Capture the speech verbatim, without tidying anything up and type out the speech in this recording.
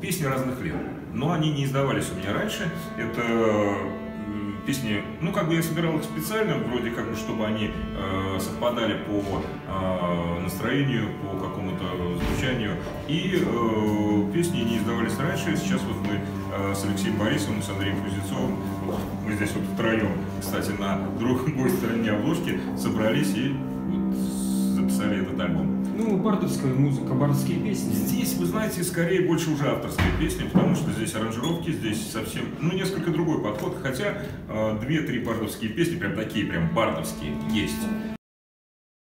песни разных лет, но они не издавались у меня раньше. Это песни, ну как бы я собирал их специально, вроде как бы, чтобы они э, совпадали по э, настроению, по какому-то звучанию. И э, песни не издавались раньше. Сейчас вот мы э, с Алексеем Борисовым, с Андреем Кузнецовым, вот, мы здесь вот втроем, кстати, на другой стороне обложки собрались и вот записали этот альбом. Ну, бардовская музыка, бардовские песни. Здесь, вы знаете, скорее больше уже авторские песни, потому что здесь аранжировки, здесь совсем, ну, несколько другой подход, хотя две-три бардовские песни, прям такие, прям бардовские, есть.